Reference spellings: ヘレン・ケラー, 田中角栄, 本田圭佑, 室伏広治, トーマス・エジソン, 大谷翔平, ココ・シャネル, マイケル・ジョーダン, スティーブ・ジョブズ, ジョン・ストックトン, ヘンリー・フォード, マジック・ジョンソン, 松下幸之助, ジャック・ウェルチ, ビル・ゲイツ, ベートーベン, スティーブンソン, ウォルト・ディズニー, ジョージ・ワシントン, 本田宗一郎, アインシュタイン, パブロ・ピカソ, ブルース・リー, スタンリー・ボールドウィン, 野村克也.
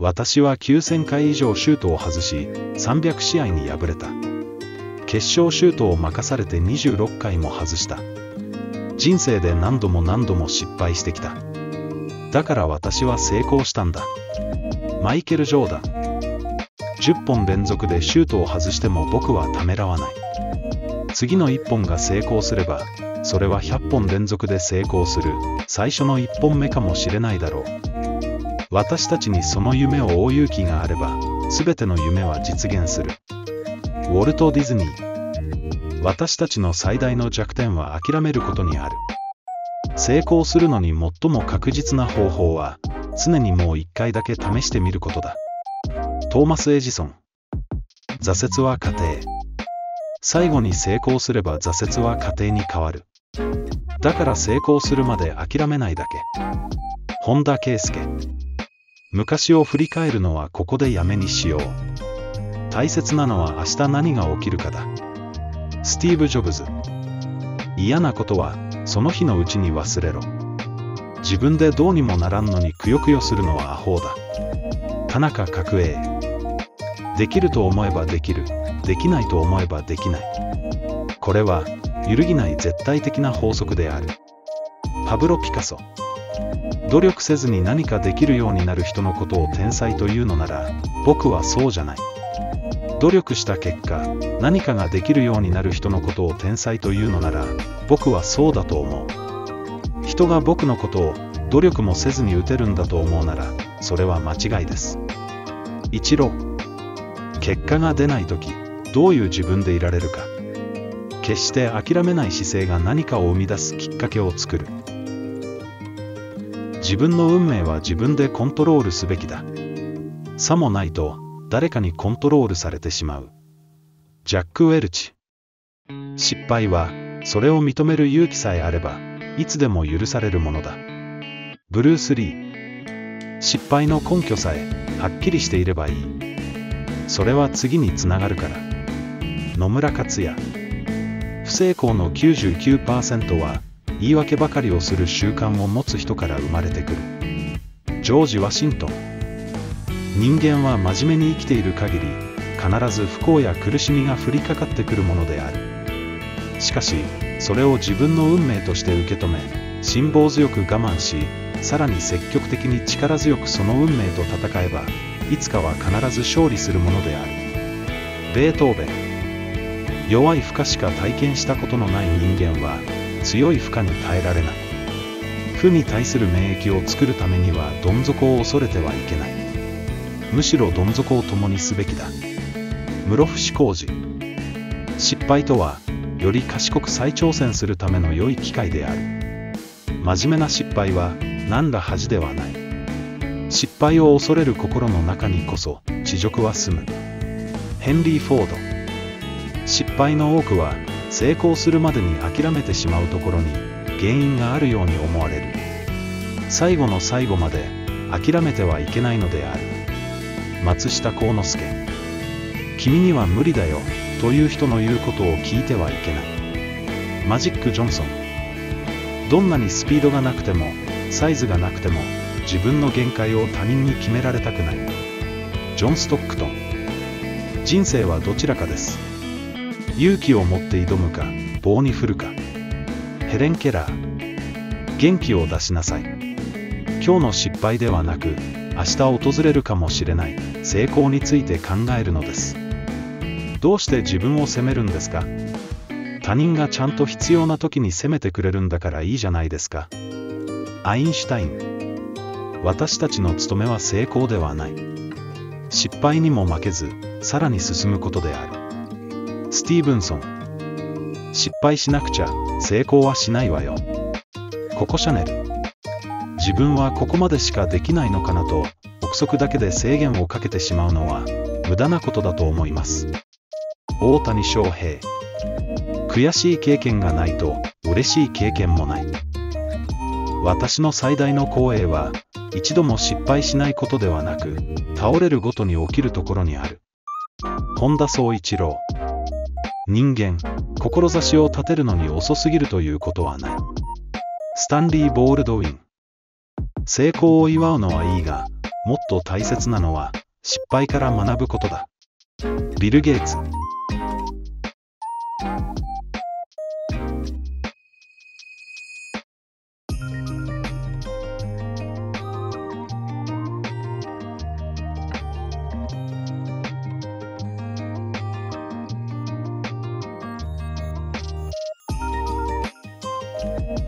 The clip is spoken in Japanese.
私は9000回以上シュートを外し、300試合に敗れた。決勝シュートを任されて26回も外した。人生で何度も何度も失敗してきた。だから私は成功したんだ。マイケル・ジョーダン。10本連続でシュートを外しても僕はためらわない。次の1本が成功すれば、それは100本連続で成功する最初の1本目かもしれないだろう。私たちにその夢を追う勇気があれば、全ての夢は実現する。ウォルト・ディズニー。私たちの最大の弱点は諦めることにある。成功するのに最も確実な方法は、常にもう1回だけ試してみることだ。トーマス・エジソン。挫折は過程。最後に成功すれば挫折は過程に変わる。だから成功するまで諦めないだけ。本田圭佑。昔を振り返るのはここでやめにしよう。大切なのは明日何が起きるかだ。スティーブ・ジョブズ。嫌なことはその日のうちに忘れろ。自分でどうにもならんのにくよくよするのはアホだ。田中角栄。できると思えばできる、できないと思えばできない。これは揺るぎない絶対的な法則である。パブロ・ピカソ。努力せずに何かできるようになる人のことを天才というのなら、僕はそうじゃない。努力した結果、何かができるようになる人のことを天才というのなら、僕はそうだと思う。人が僕のことを努力もせずに打てるんだと思うなら、それは間違いです。一郎。結果が出ないとき、どういう自分でいられるか。決して諦めない姿勢が何かを生み出すきっかけを作る。自分の運命は自分でコントロールすべきだ。さもないと誰かにコントロールされてしまう。ジャック・ウェルチ。失敗はそれを認める勇気さえあればいつでも許されるものだ。ブルース・リー。失敗の根拠さえはっきりしていればいい。それは次につながるから。野村克也。不成功の 99% は言い訳ばかりをする習慣を持つ人から生まれてくる。ジョージ・ワシントン。人間は真面目に生きている限り、必ず不幸や苦しみが降りかかってくるものである。しかし、それを自分の運命として受け止め、辛抱強く我慢し、さらに積極的に力強くその運命と戦えば、いつかは必ず勝利するものである。ベートーベン。弱い負荷しか体験したことのない人間は、強い負荷に耐えられない。負に対する免疫を作るためにはどん底を恐れてはいけない。むしろどん底を共にすべきだ。室伏広治。失敗とはより賢く再挑戦するための良い機会である。真面目な失敗は何ら恥ではない。失敗を恐れる心の中にこそ恥辱は住む。ヘンリー・フォード。失敗の多くは成功するまでに諦めてしまうところに原因があるように思われる。最後の最後まで諦めてはいけないのである。松下幸之助。君には無理だよという人の言うことを聞いてはいけない。マジック・ジョンソン。どんなにスピードがなくてもサイズがなくても自分の限界を他人に決められたくない。ジョン・ストックトン。人生はどちらかです。勇気を持って挑むか、棒に振るか。ヘレン・ケラー。元気を出しなさい。今日の失敗ではなく、明日訪れるかもしれない成功について考えるのです。どうして自分を責めるんですか？他人がちゃんと必要な時に責めてくれるんだからいいじゃないですか。アインシュタイン。私たちの務めは成功ではない。失敗にも負けず、さらに進むことである。スティーブンソン。失敗しなくちゃ成功はしないわよ。ココ・シャネル。自分はここまでしかできないのかなと憶測だけで制限をかけてしまうのは無駄なことだと思います。大谷翔平。悔しい経験がないと嬉しい経験もない。私の最大の光栄は一度も失敗しないことではなく、倒れるごとに起きるところにある。本田宗一郎。人間、志を立てるのに遅すぎるということはない。スタンリー・ボールドウィン。成功を祝うのはいいが、もっと大切なのは失敗から学ぶことだ。ビル・ゲイツ。